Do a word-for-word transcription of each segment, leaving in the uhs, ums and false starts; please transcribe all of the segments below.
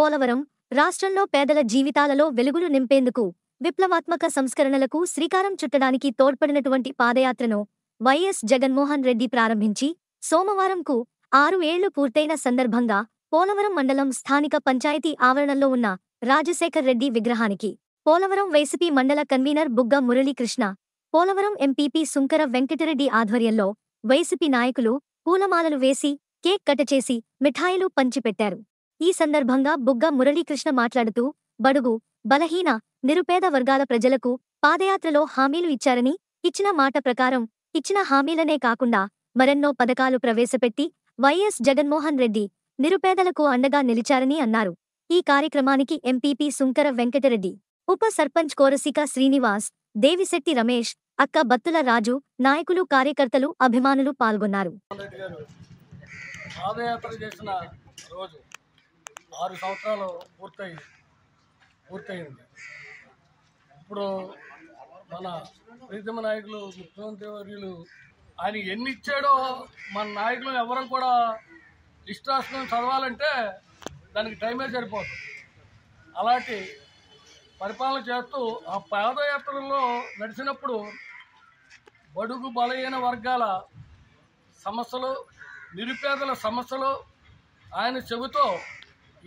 పోలవరం రాష్ట్రంలో పేదల జీవితాలలో వెలుగులు నింపేందుకు విప్లవాత్మక సంస్కరణలకు శ్రీకారం చుట్టడానికి తోడ్పడినటువంటి పాదయాత్రను వైఎస్ జగన్ మోహన్ రెడ్డి ప్రారంభించి సోమవారంకు ఆరు ఏళ్లు పూర్తైన సందర్భంగా పోలవరం మండలం స్థానిక పంచాయతీ ఆవరణలో ఉన్న రాజశేఖర్ రెడ్డి విగ్రహానికి పోలవరం వైసీపీ మండల కన్వీనర్ బుగ్గా మురళీకృష్ణ, పోలవరం ఎంపీపీ సుంకర వెంకటరెడ్డి ఆధ్వర్యంలో వైసీపీ నాయకులు పూలమాలలు వేసి కేక్ కట్ చేసి మిఠాయిలు పంచిపెట్టారు. ఈ సందర్భంగా బుగ్గా మురళీకృష్ణ మాట్లాడుతూ బడుగు, బలహీన, నిరుపేద వర్గాల ప్రజలకు పాదయాత్రలో హామీలు ఇచ్చారని, ఇచ్చిన మాట ప్రకారం ఇచ్చిన హామీలనే కాకుండా మరెన్నో పథకాలు ప్రవేశపెట్టి వైఎస్ జగన్మోహన్ రెడ్డి నిరుపేదలకు అండగా నిలిచారని అన్నారు. ఈ కార్యక్రమానికి ఎంపీపీ సుంకర వెంకటరెడ్డి, ఉప సర్పంచ్ కోరసిక శ్రీనివాస్, దేవిశెట్టి రమేష్, అక్క బత్తుల రాజు నాయకులు, కార్యకర్తలు, అభిమానులు పాల్గొన్నారు. పాదయాత్ర చేసిన రోజు ఆరు సంవత్సరాలు పూర్తయి పూర్తయింది. ఇప్పుడు మన ప్రీతమ నాయకులు ముఖ్యమంత్రి వర్యులు ఆయన ఎన్ని ఇచ్చాడో మన నాయకులు ఎవరు కూడా లిస్ట్ రాసుకొని చదవాలంటే దానికి టైమే సరిపోదు. అలాంటి పరిపాలన చేస్తూ ఆ పాదయాత్రలో నడిచినప్పుడు బడుగు బలహీన వర్గాల సమస్యలు, నిరుపేదల సమస్యలు ఆయన చెబుతూ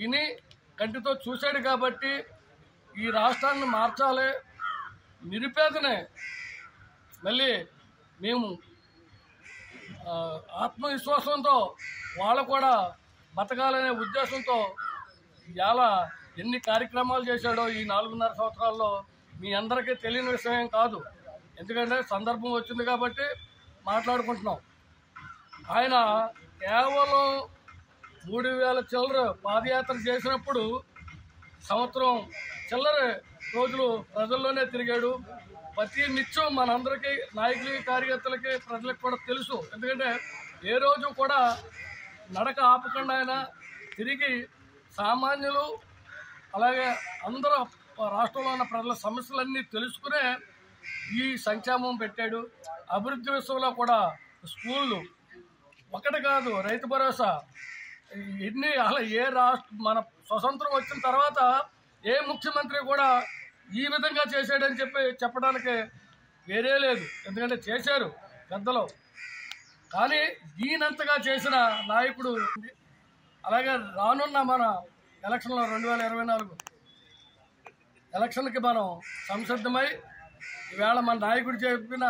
ఇని కంటితో చూశాడు కాబట్టి ఈ రాష్ట్రాన్ని మార్చాలి. నిరుపేదనే మళ్ళీ మేము ఆత్మవిశ్వాసంతో వాళ్ళు కూడా బతకాలనే ఉద్దేశంతో ఇవాళ ఎన్ని కార్యక్రమాలు చేశాడో ఈ నాలుగున్నర సంవత్సరాల్లో మీ అందరికీ తెలియని విషయం కాదు. ఎందుకంటే సందర్భం వచ్చింది కాబట్టి మాట్లాడుకుంటున్నాం. ఆయన కేవలం మూడు వేల చిల్లర పాదయాత్ర చేసినప్పుడు సంవత్సరం చిల్లర రోజులు ప్రజల్లోనే తిరిగాడు. ప్రతి నిత్యం మనందరికీ, నాయకులకి, కార్యకర్తలకి, ప్రజలకు కూడా తెలుసు. ఎందుకంటే ఏ రోజు కూడా నడక ఆపకుండా ఆయన తిరిగి సామాన్యులు అలాగే అందరూ రాష్ట్రంలో ఉన్న ప్రజల సమస్యలన్నీ తెలుసుకునే ఈ సంక్షేమం పెట్టాడు. అభివృద్ధి విషయంలో కూడా స్కూళ్ళు ఒకటి కాదు, రైతు భరోసా, ఎన్ని అలా ఏ రాష్ట్ర మన స్వతంత్రం వచ్చిన తర్వాత ఏ ముఖ్యమంత్రి కూడా ఈ విధంగా చేశాడని చెప్పి చెప్పడానికి వేరే లేదు. ఎందుకంటే చేశారు పెద్దలు, కానీ ఈనంతగా చేసిన నాయకుడు. అలాగే రానున్న మన ఎలక్షన్లో రెండు వేల ఇరవై నాలుగు ఎలక్షన్కి మనం సంసిద్ధమై ఈవేళ మన నాయకుడు చెప్పిన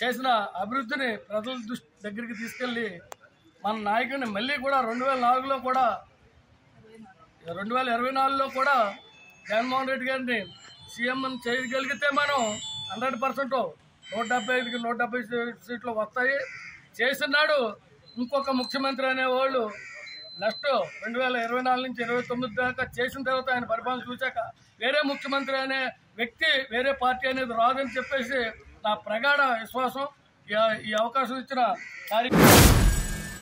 చేసిన అభివృద్ధిని ప్రజల దృష్టి దగ్గరికి తీసుకెళ్ళి మన నాయకుడిని మళ్ళీ కూడా రెండు వేల నాలుగులో కూడా రెండు వేల ఇరవై నాలుగులో కూడా జగన్మోహన్ రెడ్డి గారిని సీఎం చేయగలిగితే మనం హండ్రెడ్ పర్సెంట్ నూట డెబ్బై ఐదుకి నూట డెబ్బై సీట్లు వస్తాయి. చేసినాడు. ఇంకొక ముఖ్యమంత్రి అనేవాళ్ళు నెక్స్ట్ రెండు వేల ఇరవై నాలుగు నుంచి ఇరవై తొమ్మిది దాకా చేసిన తర్వాత ఆయన పరిపాలన చూశాక వేరే ముఖ్యమంత్రి అనే వ్యక్తి, వేరే పార్టీ అనేది రాదని చెప్పేసి నా ప్రగాఢ విశ్వాసం. ఈ అవకాశం ఇచ్చిన కార్యక్రమం